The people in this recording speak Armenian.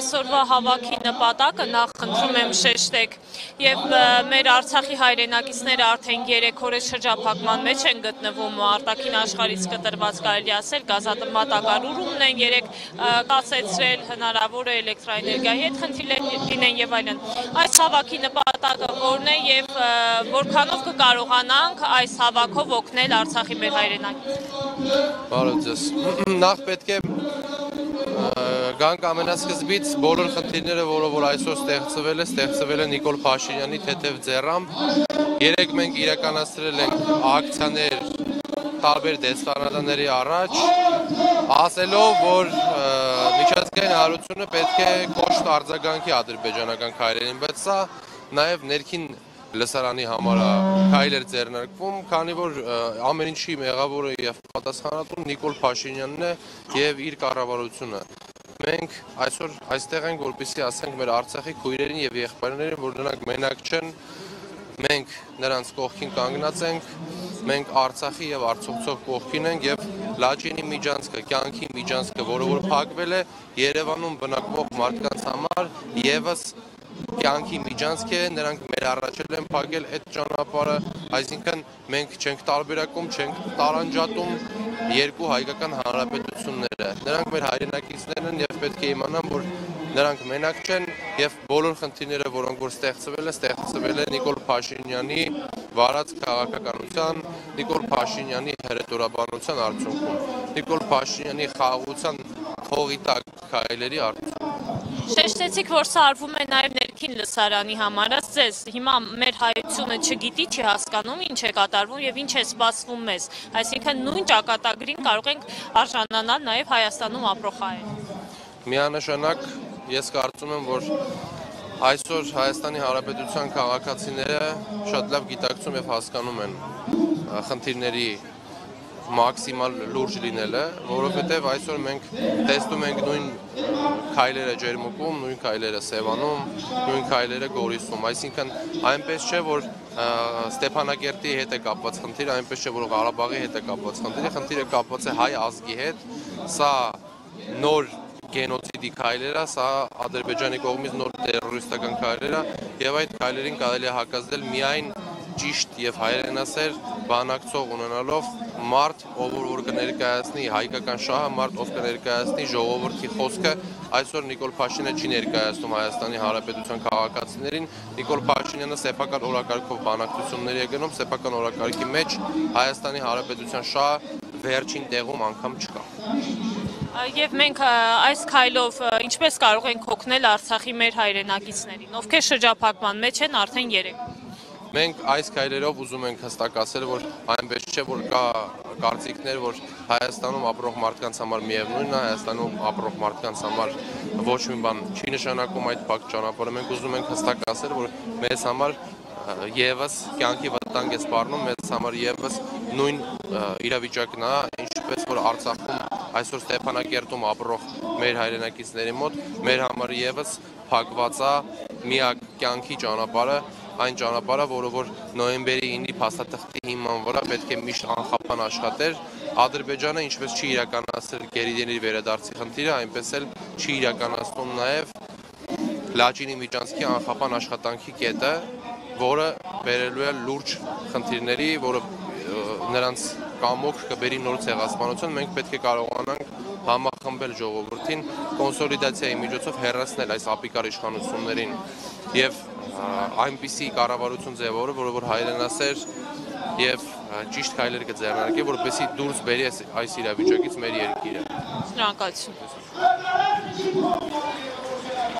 այսօրվա հավաքի նպատակը նախ խնդրում եմ շեշտեք եւ մեր Արցախի հայրենակիցները արդեն 3 օրը շրջափակման մեջ են գտնվում արտաքին աշխարհից կտրված կարելի ասել գազատմատակարարումն են 3 կասեցրել հնարավոր է էլեկտրակայանի հետ խնդիրներ լինեն եւ այլն այս հավաքի նպատակը որն է եւ որքանով կկարողանանք այս հավաքով օգնել Արցախի մեր հայրենակիցներին Բարոյս նախ պետք է Gang ամենասկզբից բոլոր խնդիրները, որով այսօր ստեղծվել է Նիկոլ Փաշինյանի թեթև ձեռամբ, երեք մենք իրականացրել ենք ակցիաներ տարբեր դեսպանատաների առաջ, ասելով, որ միջազգային հանրությունը պետք է կոշտ արձագանքի ադրբեջանական քայլերին, բայց սա նաև ներքին լսարանի համար քայլեր ձեռնարկվում, քանի որ ամեն ինչի մեղավորը եւ պատասխանատուն Նիկոլ Փաշինյանն է եւ իր կառավարությունը։ Մենք այսօր այստեղ ենք, որպեսզի ասենք մեր Արցախի քույրերին եւ եղբայրներին, որ նրանք մենակ չեն, մենք նրանց կողքին կանգնած ենք, մենք Արցախի եւ Արցախցու կողքին ենք եւ լաչինի միջանցքը, կյանքի միջանցքը, որը որ փակվել է Երևանում բնակվող մարդկանց համար եւս Կյանքի միջանցք է, նրանք մեր առաջել են փակել այդ ճանապարհը, այսինքն մենք չենք տարբերակում, չենք տարանջատում երկու հայկական հանրապետությունները։ Նրանք մեր հայրենակիցներն են եւ պետք է իմանան, որ նրանք մենակ չեն եւ բոլոր խնդիրները, որոնք որ ստեղծվել է Նիկոլ Փաշինյանի վարած քաղաքականության, Նիկոլ Փաշինյանի հերետորաբանության արդյունքում, Նիկոլ Փաշինյանի խաղաղության փողի տակ քայլերի արդյունքում։ Շեշտեցիք, որ սա արվում է նաև ներքին լսարանի համար, ասես, հիմա մեր հայությունը չգիտի, չհասկանում, ինչ է կատարվում եւ ինչ է սպասվում մեզ։ Այսինքն նույն ճակատագրին կարող ենք արժանանալ նաև Հայաստանում ապրող հայեր։ Միանշանակ ես կարծում եմ, որ այսօր Հայաստանի Հանրապետության քաղաքացիները շատ լավ գիտակցում եւ հասկանում են խնդիրների maximal լուրջ լինելը, որովհետև այսօր մենք տեսնում ենք նույն քայլերը Ջերմուկում, նույն քայլերը Սևանում, նույն քայլերը Գորիսում, այսինքն այնպես չէ, որ Ստեփանակերտի հետ է կապված խնդիրը, այնպես չէ, որ Ղարաբաղի հետ է կապված խնդիրը, խնդիրը կապված է հայ ազգի հետ, սա նոր գենոցիդի քայլերա, սա Ադրբեջանի կողմից նոր տերորիստական քայլերա եւ այդ քայլերին կարելի է հակազդել միայն ճիշտ եւ հայրենասեր բանակցող ունենալով մարդ, ով որ կներկայացնի հայկական շահը, մարդ, ով կներկայացնի ժողովրդի խոսքը, այսօր Նիկոլ Փաշինյանը չի ներկայացնում Հայաստանի Հանրապետության քաղաքացիներին, Նիկոլ Փաշինյանը սեփական օրակարգով բանակցությունների է գնում, սեփական օրակարգի մեջ Հայաստանի Հանրապետության շահը վերջին տեղում անգամ չկա։ Եվ մենք այս քայլով ինչպես կարող ենք օգնել Արցախի մեր հայրենակիցներին, ովքեր շրջափակման մեջ են արդեն 3 Մենք այս քայլերով ուզում ենք հստակ ասել, որ այնպես չէ, որ կա կարծիքներ, որ Հայաստանում ապրող մարդկանց համար միևնույնն է, Հայաստանում ապրող մարդկանց համար ոչ մի բան չի նշանակում այդ փակ ճանապարհը։ Մենք ուզում ենք հստակ ասել, որ մեզ համար եւս կյանքի վտանգ է սպառնում, մեզ համար եւս նույն իրավիճակն է, ինչպես որ Արցախում այսօր Ստեփանակերտում ապրող մեր հայրենակիցների մոտ, մեր համար եւս փակված է միակ կյանքի ճանապարհը Այն ճանապարհը, որը որ նոյեմբերի 9-ի փաստաթղթի հիման վրա պետք է միշտ անխափան աշխատեր, Ադրբեջանը ինչպես չի իրականացրել գերիների վերադարձի խնդիրը, այնպես էլ չի իրականացնում նաև Լաչինի միջանցքի անխափան աշխատանքի կետը, որը բերելու է լուրջ խնդիրների, որը նրանց կամոք կբերի նոր ցեղասպանություն, մենք պետք է կարողանանք համախմբել ժողովրդին, կոնսոլիդացիայի միջոցով հեռացնել այս ապիկար իշխանություններին եւ այնպիսի կառավարություն ձևավորը, որը որ հայրենասեր եւ ճիշտ քայլեր կձեռնարկի, որպեսզի դուրս բերի այս իրավիճակից մեր երկիրը։ Շնորհակալություն։